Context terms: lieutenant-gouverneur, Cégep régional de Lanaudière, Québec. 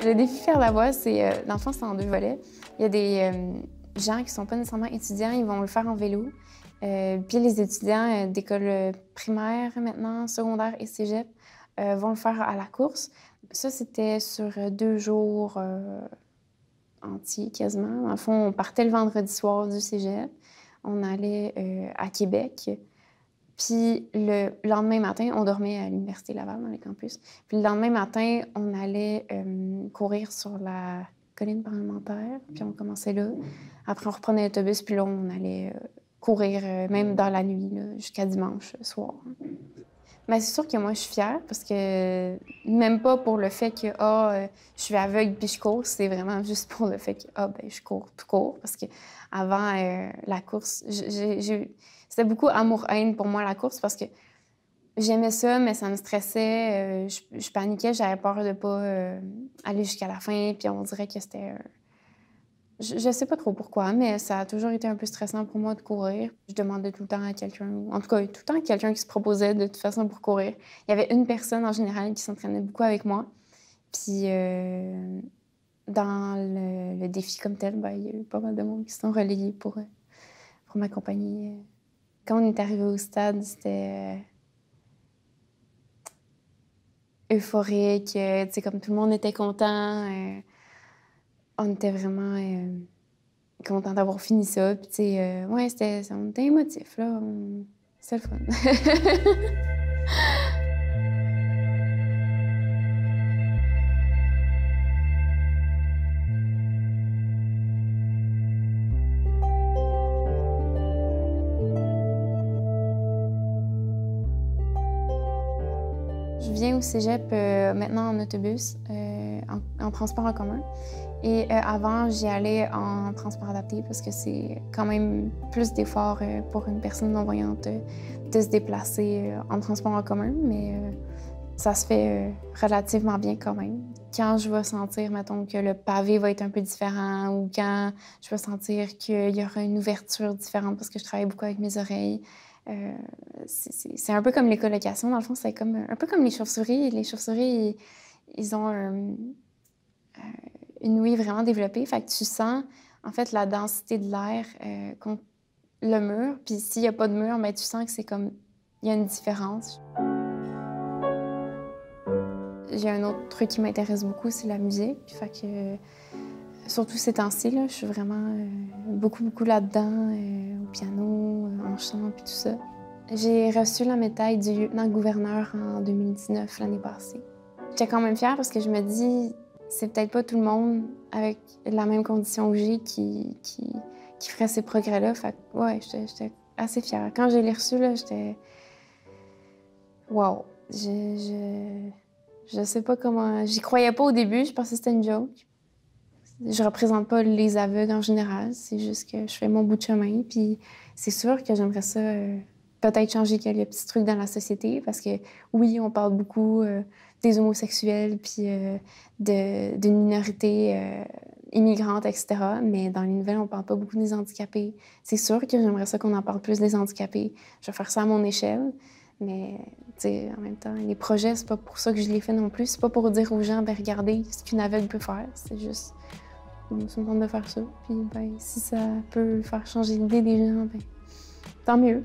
Le défi Faire la voix, c'est dans le fond, c'est en deux volets. Il y a des gens qui ne sont pas nécessairement étudiants, ils vont le faire en vélo. Puis les étudiants d'école primaire maintenant, secondaire et cégep vont le faire à la course. Ça, c'était sur 2 jours entiers quasiment. En fond, on partait le vendredi soir du cégep, on allait à Québec. Puis le lendemain matin, on dormait à l'Université Laval, dans les campus. Puis le lendemain matin, on allait courir sur la colline parlementaire, puis on commençait là. Après, on reprenait l'autobus, puis là, on allait courir, même dans la nuit, jusqu'à dimanche soir. Mais c'est sûr que moi, je suis fière, parce que même pas pour le fait que je suis aveugle puis je cours, c'est vraiment juste pour le fait que je cours tout court. Parce qu'avant la course, c'était beaucoup amour-haine pour moi, la course, parce que j'aimais ça, mais ça me stressait. Je paniquais, j'avais peur de ne pas aller jusqu'à la fin. Puis on dirait que c'était... Je ne sais pas trop pourquoi, mais ça a toujours été un peu stressant pour moi de courir. Je demandais tout le temps à quelqu'un, en tout cas, tout le temps à quelqu'un qui se proposait de toute façon pour courir. Il y avait une personne en général qui s'entraînait beaucoup avec moi. Puis dans le défi comme tel, il y a eu pas mal de monde qui se sont relayés pour m'accompagner. Quand on est arrivé au stade, c'était euphorique. Comme tout le monde était content. On était vraiment contents d'avoir fini ça. Puis, ouais, on était émotifs, là. C'est le fun. Je viens au cégep maintenant en autobus, en transport en commun. Et avant, j'y allais en transport adapté parce que c'est quand même plus d'efforts pour une personne non-voyante de se déplacer en transport en commun, mais ça se fait relativement bien quand même. Quand je vais sentir, mettons, que le pavé va être un peu différent ou quand je vais sentir qu'il y aura une ouverture différente parce que je travaille beaucoup avec mes oreilles, c'est un peu comme l'écholocation. Dans le fond, c'est comme, un peu comme les chauves-souris. Les chauves-souris, ils ont une ouïe vraiment développée. Fait que tu sens, en fait, la densité de l'air contre le mur. Puis s'il n'y a pas de mur, mais tu sens que c'est comme... Il y a une différence. J'ai un autre truc qui m'intéresse beaucoup, c'est la musique. Fait que... surtout ces temps-ci, là, je suis vraiment beaucoup là-dedans, au piano, en chant, puis tout ça. J'ai reçu la médaille du lieutenant-gouverneur en 2019, l'année passée. J'étais quand même fière parce que je me dis... C'est peut-être pas tout le monde avec la même condition que j'ai qui ferait ces progrès-là. Fait que, ouais, j'étais assez fière. Quand je l'ai reçu, là, j'étais... Wow! Je sais pas comment... J'y croyais pas au début, je pensais que c'était une joke. Je représente pas les aveugles en général, c'est juste que je fais mon bout de chemin. Puis c'est sûr que j'aimerais ça peut-être changer quelques petits trucs dans la société parce que, oui, on parle beaucoup... des homosexuels, puis d'une minorité immigrante, etc. Mais dans les nouvelles, on ne parle pas beaucoup des handicapés. C'est sûr que j'aimerais ça qu'on en parle plus des handicapés. Je vais faire ça à mon échelle, mais en même temps, les projets, c'est pas pour ça que je les fais non plus. C'est pas pour dire aux gens, regardez ce qu'une aveugle peut faire. C'est juste, on se demande de faire ça. Puis si ça peut faire changer l'idée des gens, tant mieux.